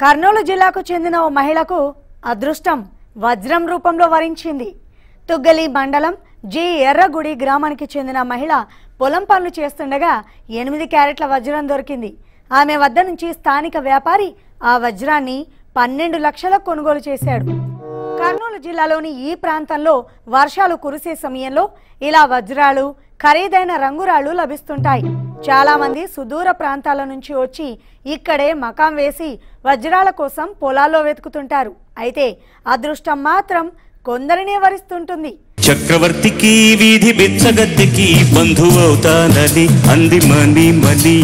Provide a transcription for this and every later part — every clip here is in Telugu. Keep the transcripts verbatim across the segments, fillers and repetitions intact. కర్నూలు జిల్లాకు చెందిన ఓ మహిళకు అదృష్టం వజ్రం రూపంలో వరించింది. తుగ్గలి మండలం జి ఎర్రగుడి గ్రామానికి చెందిన మహిళ పొలం పనులు చేస్తుండగా ఎనిమిది క్యారెట్ల వజ్రం దొరికింది. ఆమె వద్ద నుంచి స్థానిక వ్యాపారి ఆ వజ్రాన్ని పన్నెండు లక్షల కొనుగోలు చేశాడు. కర్నూలు జిల్లాలోని ఈ ప్రాంతంలో వర్షాలు కురిసే సమయంలో ఇలా వజ్రాలు, ఖరీదైన రంగురాళ్ళు లభిస్తుంటాయి. చాలా మంది సుదూర ప్రాంతాల నుంచి వచ్చి ఇక్కడే మకాం వేసి వజ్రాల కోసం పొలాల్లో వెతుకుతుంటారు. అయితే అదృష్టం మాత్రం కొందరినే వరిస్తుంటుంది. చక్రవర్తికి వీధి బిచ్చగత్తికి బంధువవుతానని అంది మని మని.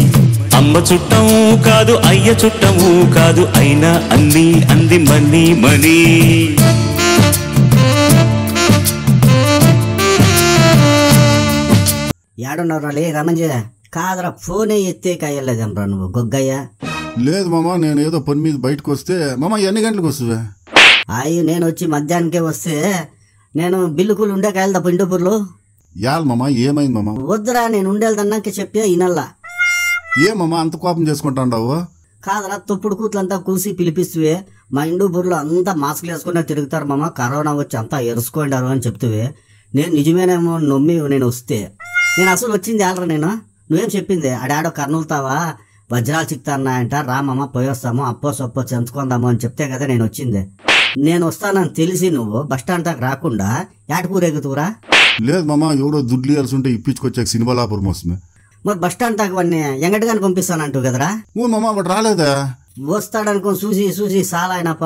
అమ్మ చుట్టము కాదు అయ్య చుట్టము కాదు అయినా అన్ని అంది మని మని. ఏడున్నర లే రమంజ కాదరా, ఫోనే ఎత్తే కాయలేదమ్రా నువ్వు గొగ్గయ్య. లేదు మామ, నేను ఏదో పని మీద బయటకు వస్తే. మామ ఎన్ని గంటలకు వస్తువే? అయ్యి నేను వచ్చి మధ్యాహ్నకే వస్తే నేను బిల్లుకులు ఉండే కాయలు తప్ప ఇండూపూర్లో యాల్. మామ ఏమైంది మామ? వద్దురా, నేను ఉండేదన్నాక చెప్పే ఈనల్లా. ఏమమ్మా అంత కోపం చేసుకుంటాండావు? కాదరా, తొప్పుడు కూతులంతా కూసి పిలిపిస్తువే. మా ఇండూపూర్లో అంతా మాస్కులు వేసుకున్నా తిరుగుతారు మామ, కరోనా వచ్చి అంతా ఎరుసుకుంటారు అని చెప్తువే. నేను నిజమేనేమో నమ్మి నేను వస్తే. నేను అసలు వచ్చింది ఆల్రా, నేను నువ్వేం చెప్పింది అడాడో కర్నూలుతావా వజ్రాలు చిక్తానా అంట, రామమ్మ పోయొస్తాము అప్పో సొప్పో చెంచుకుందాము అని చెప్తే కదా నేను వచ్చింది. నేను వస్తానని తెలిసి నువ్వు బస్ స్టాండ్ దాకా రాకుండా ఏటకూరేగుతురా? లేదు మామ, ఎవడో దుడ్లు అరుసుంటే ఇప్పించుకొచ్చాక సినిమాలాపురం వస్తుంది. మరి బస్ స్టాండ్ దాకా వాడిని ఎంగటిగాని పంపిస్తానంటూ కదరా? మామ వాడు రాలేదా? వస్తాడనుకో చూసి చూసి సాలాయనప్ప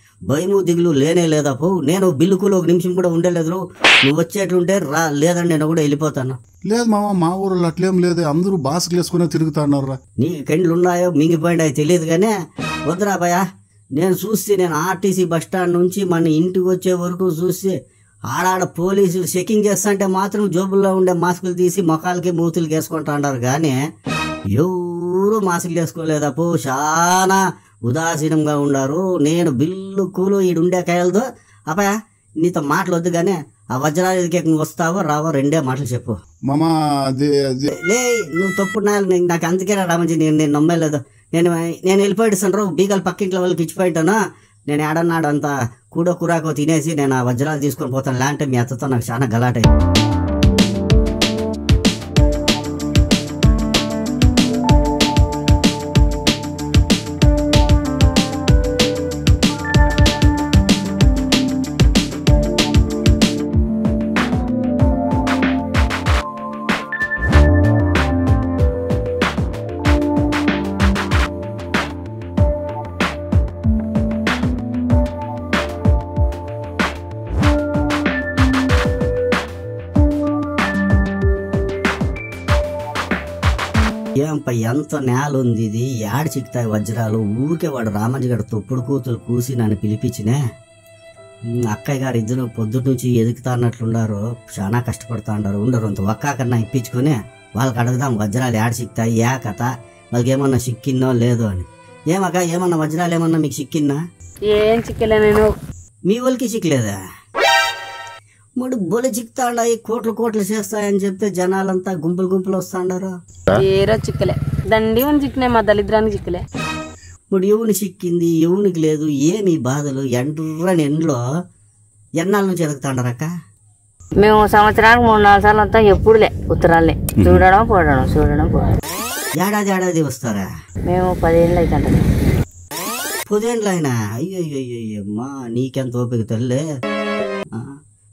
భయము దిగులు లేనే లేదప్పు. నేను బిల్లుకులు ఒక నిమిషం కూడా ఉండలేదు. నువ్వు వచ్చేట్లుంటే రా, లేదండి నేను కూడా వెళ్ళిపోతాను. లేదు మామ, మా ఊరిలో అట్లేం లేదు, అందరూ బాస్కులు వేసుకునే తిరుగుతాన్నారా. నీ కెండ్లు ఉన్నాయో మింగిపోయినాయో తెలియదు కానీ వద్దురా భయ. నేను చూస్తే నేను ఆర్టీసీ బస్ స్టాండ్ నుంచి మన ఇంటికి వచ్చే వరకు చూస్తే ఆడాడ పోలీసులు చెకింగ్ చేస్తాంటే మాత్రం జోబుల్లో ఉండే మాస్కులు తీసి మొఖాలకి మూతులకి వేసుకుంటా అన్నారు కానీ ఎవరూ మాస్కులు వేసుకోలేదప్పు. చాలా ఉదాసీనంగా ఉండారు. నేను బిల్లు కూలు ఈడుండే కాయలతో అబ్బాయా నీతో మాటలు వద్దు కానీ ఆ వజ్రాలకి వస్తావో రావో రెండే మాటలు చెప్పు మామా. లే నువ్వు తప్పున్నా నాకు అందుకేనా రామంచి, నేను నేను నమ్మలేదు. నేను నేను వెళ్ళిపోయిస్తాను రావు, బీగాలు పక్కింట్లో వాళ్ళకి ఇచ్చిపోయింటాను. నేను ఏడన్నాడు అంతా కూడో కూరాకో తినేసి నేను ఆ వజ్రాలు తీసుకొని పోతాను లేంటే మీ అత్తతో నాకు చాలా గలాటే. ఏంపై ఎంత నేల ఉంది ఇది, యాడ చిక్తాయి వజ్రాలు? ఊరికే వాడు రామంజి గారు తొప్పుడు కూతురు కూసి నన్ను పిలిపించినే అక్కయ్య గారు ఇద్దరు పొద్దుటి నుంచి ఎదుగుతా అన్నట్లున్నారు, చాలా కష్టపడుతూ ఉంటారు. ఉండరు అంత ఒక్కకన్నా ఇప్పించుకుని వాళ్ళకి అడుగుదాం వజ్రాలు యాడ చిక్తాయి, యా కథ వాళ్ళకి ఏమన్నా చిక్కిందో లేదో అని. ఏమక్క ఏమన్నా వజ్రాలు ఏమన్నా మీకు చిక్కిందా? ఏం చిక్కలే నేను. మీ వాళ్ళకి చిక్కలేదా? మూడు బొలి చిక్తాడాయి కోట్లు కోట్లు చేస్తాయని చెప్తే జనాలంతా గుంపులు గుంపులు వస్తాడారు. ఏరో చిక్కలే దండి చిక్కినా మా దళిద్రానికి చిక్కలే. ఇప్పుడు ఎవని చిక్కింది ఎవనికి లేదు ఏమి బాధలు? ఎండ్రని ఎండ్లో ఎన్నాళ్ళ నుంచి ఎదుగుతాడారక్క? మేము సంవత్సరానికి మూడు నాలుగు సార్లు అంతా ఎప్పుడులే ఉత్తరాలే చూడడం పోడడం చూడడం పోడడం. ఏడాది ఏడాది వస్తారా? మేము పదేళ్ళు అవుతాం. పదేళ్ళు అయినా? అయ్యో అయ్యమ్మా నీకెంత ఓపిక తల్లే.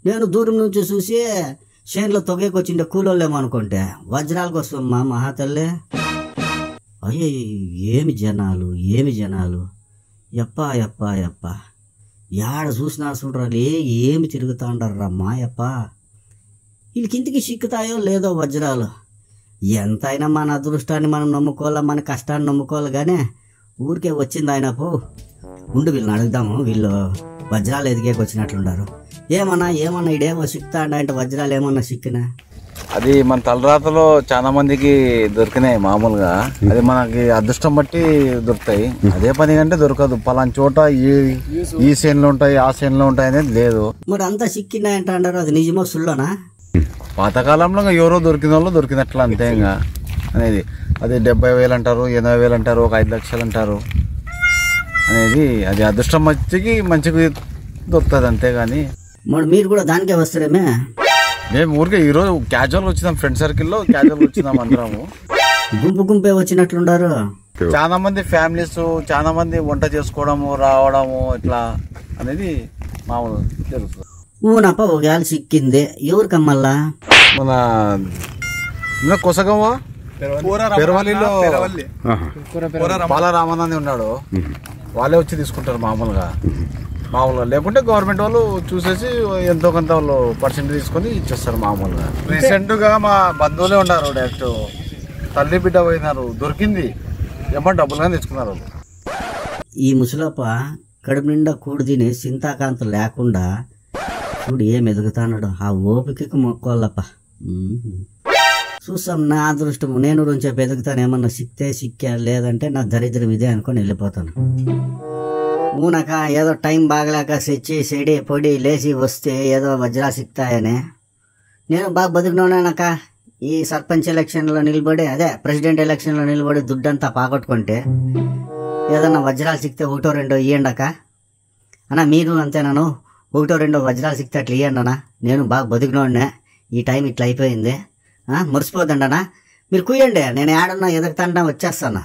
నేను దూరం నుంచి చూసి చేనులో తొగేకొచ్చిండే కూలోళ్ళేమో అనుకుంటే వజ్రాల కోసం మా మహాతల్లే. అయ్యో ఏమి జనాలు ఏమి జనాలు ఎప్పా ఎప్పా ఎప్ప యాడ చూసినా చూడరాలే ఏమి తిరుగుతా ఉంటారా మా ఎప్ప. వీళ్ళకింతకి చిక్కుతాయో లేదో వజ్రాలు. ఎంతైనా మన అదృష్టాన్ని మనం నమ్ముకోవాలి, మన కష్టాన్ని నమ్ముకోవాలి కానీ ఊరికే వచ్చింది ఆయన పో. ఉండు వీళ్ళని అడుగుదాము, వీళ్ళు వజ్రాలు ఎదిగేకొచ్చినట్లున్నారు. ఏమన్నా ఏమన్నా ఇడేమో సిక్తాడా అంటే వజ్రాలు ఏమన్నా సిక్కినా అది మన తలరాతలో చాలా మందికి దొరికినాయి మామూలుగా. అది మనకి అదృష్టం బట్టి దొరుకుతాయి. అదే పని కంటే దొరకదు. పలానా చోట ఈ సేన్లు ఉంటాయి, ఆ సేన్లు ఉంటాయి అనేది లేదు. మరి అంతా సిక్కినాయంట అంటారు, అది నిజమో సుల్లోనా? పాతకాలంలో ఎవరో దొరికిన వాళ్ళు దొరికినట్లు అంతే ఇంకా అనేది. అది డెబ్బై వేలు అంటారు, ఎనభై వేలు అంటారు, ఒక ఐదు లక్షలు అంటారు అనేది. అది అదృష్టం మంచికి మంచికి దొరుకుతుంది అంతే. కానీ మరి మీరు కూడా దానికే వస్తారేమే. మేము ఊరికే ఈరోజు క్యాజువల్గా వచ్చినాం, ఫ్రెండ్ సర్కిల్లో క్యాజువల్గా వచ్చినాం అందరము. గుంపు గుంపే వచ్చినట్లున్నారు. చాలా మంది ఫ్యామిలీస్, చాలా మంది వంట చేసుకోవడము రావడము ఇట్లా అనేది మామూలు జరుగుతుంది. ఊనప్ప ఒకవేళ సిక్కింది ఎవరికమ్మల్లా మన కొసగమ్మ పెరవల్లిలో బాల రామానంది ఉన్నాడు, వాళ్ళే వచ్చి తీసుకుంటారు మామూలుగా. మామూలుగా లేకుంటే గవర్నమెంట్ వాళ్ళు చూసేసి ఎంతో కొంత వాళ్ళు పర్సెంట్ తీసుకొని ఇచ్చేస్తారు మామూలుగా. రీసెంట్గా మా బంధువులే ఉన్నారు, డైరెక్ట్ తల్లి బిడ్డ పోయినారు, దొరికింది ఏమో డబ్బులుగా తెచ్చుకున్నారు. ఈ ముసలప్ప కడుపు నిండా కూడి తిని చింతాకాంత లేకుండా ఇప్పుడు ఏం ఎదుగుతాడు. ఆ ఓపికకు మొక్కోళ్ళప్ప చూస్తాం. నా అదృష్టం నేను గురించి చెప్పి ఎదుగుతాను. ఏమన్నా సిక్తే సిక్కా, లేదంటే నా దరిద్రం ఇదే అనుకొని వెళ్ళిపోతాను. ఊనక ఏదో టైం బాగలేక సెచ్చి సెడి పొడి లేచి వస్తే ఏదో వజ్రా సిక్తాయని నేను బాగా బతుకున్నానక. ఈ సర్పంచ్ ఎలక్షన్లో నిలబడి, అదే ప్రెసిడెంట్ ఎలక్షన్లో నిలబడి దుడ్డంతా పాగొట్టుకుంటే ఏదన్నా వజ్రాలు సిక్తే ఒకటో రెండో ఇయ్యండక అన్న. మీరు అంతేనాను, ఒకటో రెండో వజ్రాలు సిక్తే అట్లా ఇయ్యండి అన్న, నేను బాగా బతుకున్నానే, ఈ టైం ఇట్లా అయిపోయింది, మురిసిపోదండనా, మీరు కుయ్యండి, నేను ఏడన్నా ఎదుగుతానా వచ్చేస్తానా.